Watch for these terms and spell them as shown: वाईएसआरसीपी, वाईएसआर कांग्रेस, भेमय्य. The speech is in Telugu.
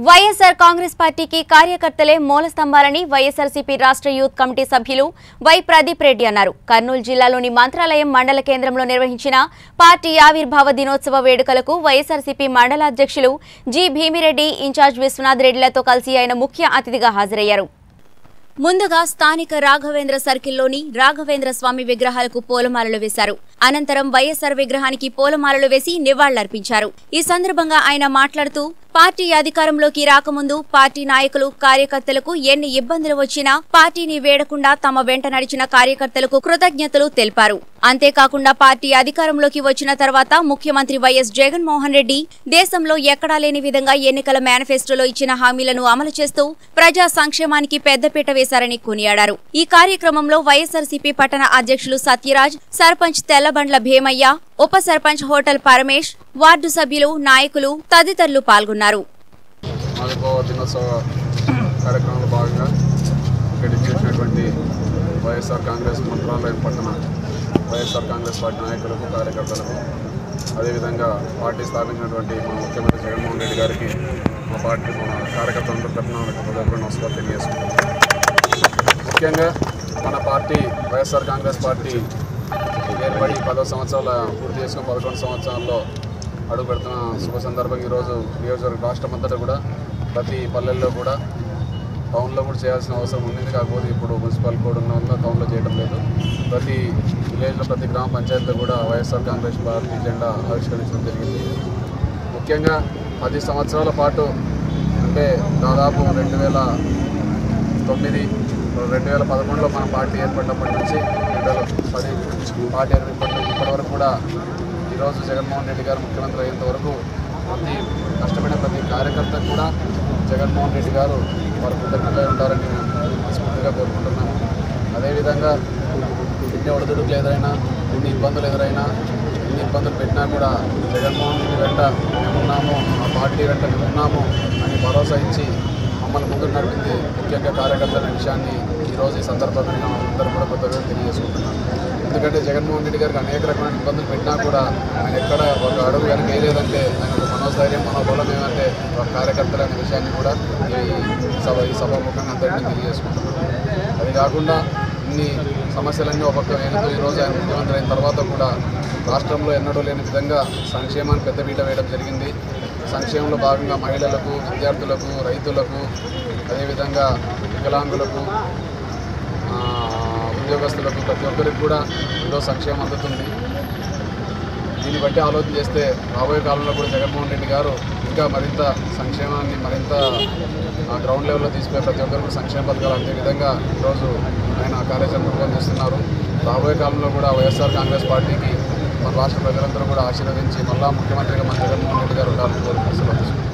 वाईएसआर कांग्रेस पार्टी की कार्यकर्तले मूल स्तंभालनी वाईएसआरसीपी राष्ट्र यूथ कमिटी सभ्युलु वै प्रदीप रेड्डी अन्नारु। कर्नूल जिल्लालोनि मंत्रालयं मंडल केंद्रंलो निर्वहिंचिन पार्टी आविर्भाव दिनोत्सव वेडुकलकु वाईएसआरसीपी मंडल अध्यक्षुलु जी भेमय्य इंचार्ज विश्वनाथ रेड्डिलतो कलिसि आयन मुख्य अतिथिगा हाजरయ్యారు। ముందుగా స్థానిక రాఘవేంద్ర సర్కిల్లోని రాఘవేంద్ర స్వామి విగ్రహాలకు పూలమాలలు వేశారు। అనంతరం వైఎస్ఆర్ విగ్రహానికి పూలమాలలు వేసి నివాళులర్పించారు। ఈ సందర్భంగా ఆయన మాట్లాడుతూ పార్టీ అధికారంలోకి రాకముందు పార్టీ నాయకులు కార్యకర్తలకు ఎన్ని ఇబ్బందులు వచ్చినా పార్టీని వేడకుండా తమ వెంట నడిచిన కార్యకర్తలకు కృతజ్ఞతలు తెలిపారు। అంతే కాకుండా పార్టీ అధికారంలోకి వచ్చిన తర్వాత ముఖ్యమంత్రి వైఎస్ జగన్ మోహన్ రెడ్డి దేశంలో ఎక్కడా లేని విధంగా ఎన్నికల మేనిఫెస్టోలో ఇచ్చిన హామీలను అమలు చేస్తూ ప్రజా సంక్షేమానికి పెద్దపీట వేశారని కొనియాడారు। ఈ కార్యక్రమంలో వైఎస్ఆర్సీపీ పట్టణ అధ్యక్షులు సత్యరాజ్, సర్పంచ్ తెల్లబండ్ల భేమయ్య, उप सर्पंच होटल परमेश, वार्ड सभ्युलु, नायकुलु तदितरुलु पाल्गोन्नारु। कार्यक्रम भागंगा वैएसआर कांग्रेस मंत्रालय पटना वैएसआर कांग्रेस पार्टी नायकुलकु कार्यकर्तलकु अदे विधंगा पार्टी स्थापिंचिनटुवंटि मन मुख्यमंत्री जगन्मोहन रेड्डी गारिकि मन पार्टी मन कार्यकर्तलंदरि तर्पुन हृदयपूर्वक नमस्कार तेलियजेस्तुन्नानु। मुख्यंगा मन पार्टी वैएसआर कांग्रेस पार्टी ఏర్పడి 10 సంవత్సరాల పూర్తి చేసుకుని 11 సంవత్సరాల్లో అడుగుపెడుతున్న శుభ సందర్భంగా ఈరోజు నియోజకవర్గ రాష్ట్రం అంతటా కూడా ప్రతి పల్లెల్లో కూడా టౌన్లో కూడా చేయాల్సిన అవసరం ఉంది। కాకపోతే ఇప్పుడు మున్సిపల్ కోడ్ ఉన్న టౌన్లో చేయడం లేదు। ప్రతి విలేజ్లో ప్రతి గ్రామ పంచాయతీలో కూడా వైఎస్ఆర్ కాంగ్రెస్ పార్టీ జెండా ఆవిష్కరించడం జరిగింది। ముఖ్యంగా 10 సంవత్సరాల పాటు అంటే దాదాపు 2011లో మన పార్టీ ఏర్పడినప్పటి నుంచి 2010 పార్టీ ఏర్పడినప్పటి నుంచి ఇప్పటివరకు కూడా ఈరోజు జగన్మోహన్ రెడ్డి గారు ముఖ్యమంత్రి అయ్యేంత వరకు ప్రతి కష్టపడిన ప్రతి కార్యకర్త కూడా జగన్మోహన్ రెడ్డి గారు వారి కృతజ్ఞతగా ఉంటారని నేను మనస్ఫూర్తిగా కోరుకుంటున్నాను। అదేవిధంగా ఎన్ని ఒడిదుడుకులు ఎదురైనా ఎన్ని ఇబ్బందులు ఎదురైనా ఎన్ని ఇబ్బందులు పెట్టినా కూడా జగన్మోహన్ రెడ్డి వెంట మేమున్నాము, మా పార్టీ వెంట మేమున్నాము అని భరోసా ఇచ్చి మమ్మల్ని ముందుకు నడిపింది ముఖ్యంగా కార్యకర్తల విషయాన్ని ఈరోజు ఈ సందర్భంగా నేను అందరూ కూడా కొత్తగా తెలియజేసుకుంటున్నాను। ఎందుకంటే జగన్మోహన్ రెడ్డి గారికి అనేక రకమైన ఇబ్బందులు పెట్టినా కూడా ఆయన ఎక్కడ ఒక అడుగు కనుక వేయలేదంటే ఆయన ఒక మనోధైర్యం మనోబలం ఏమంటే ఒక కార్యకర్తలు అనే విషయాన్ని కూడా ఈ సభాముఖంగా అందరినీ తెలియజేసుకుంటున్నాను। అది కాకుండా ఇన్ని సమస్యలన్నీ ఒక పక్క ఏదో ఈరోజు ఆయన ముఖ్యమంత్రి అయిన తర్వాత కూడా రాష్ట్రంలో ఎన్నడూ లేని విధంగా సంక్షేమాన్ని పెద్దపీట వేయడం జరిగింది। సంక్షేమంలో భాగంగా మహిళలకు, విద్యార్థులకు, రైతులకు, అదేవిధంగా వికలాంగులకు, ఉద్యోగస్తులకు ప్రతి ఒక్కరికి కూడా ఎంతో సంక్షేమం అందుతుంది। దీన్ని బట్టి ఆలోచన చేస్తే రాబోయే కాలంలో కూడా జగన్మోహన్ రెడ్డి గారు ఇంకా మరింత సంక్షేమాన్ని మరింత గ్రౌండ్ లెవెల్లో తీసుకునే ప్రతి ఒక్కరికి సంక్షేమ పథకాలు అందే విధంగా ఈరోజు ఆయన కార్యాచరణ రూపొందిస్తున్నారు। రాబోయే కాలంలో కూడా వైఎస్ఆర్ కాంగ్రెస్ పార్టీకి మన రాష్ట్ర ప్రజలందరూ కూడా ఆశీర్వదించి మళ్ళా ముఖ్యమంత్రిగా మన జగన్మోహన్ రెడ్డి గారు ఉండాలని కోరుకుంటున్నాను।